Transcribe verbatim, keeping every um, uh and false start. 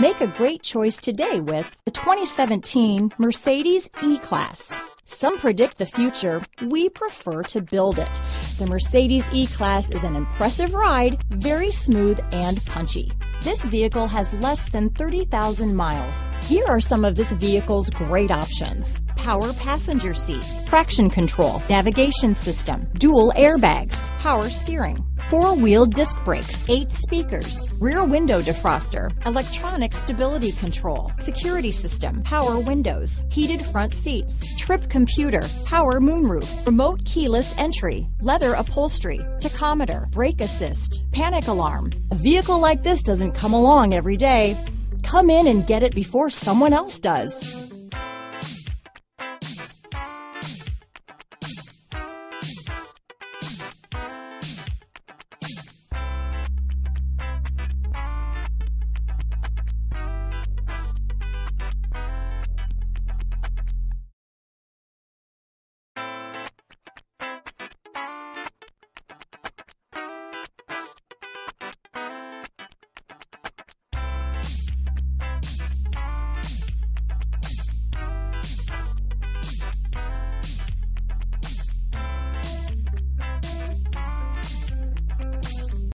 Make a great choice today with the twenty seventeen Mercedes E-Class. Some predict the future. We prefer to build it. The Mercedes E-Class is an impressive ride, very smooth and punchy. This vehicle has less than thirty thousand miles. Here are some of this vehicle's great options: power passenger seat, traction control, navigation system, dual airbags, power steering, four-wheel disc brakes, eight speakers, rear window defroster, electronic stability control, security system, power windows, heated front seats, trip computer, power moonroof, remote keyless entry, leather upholstery, tachometer, brake assist, panic alarm. A vehicle like this doesn't come along every day. Come in and get it before someone else does.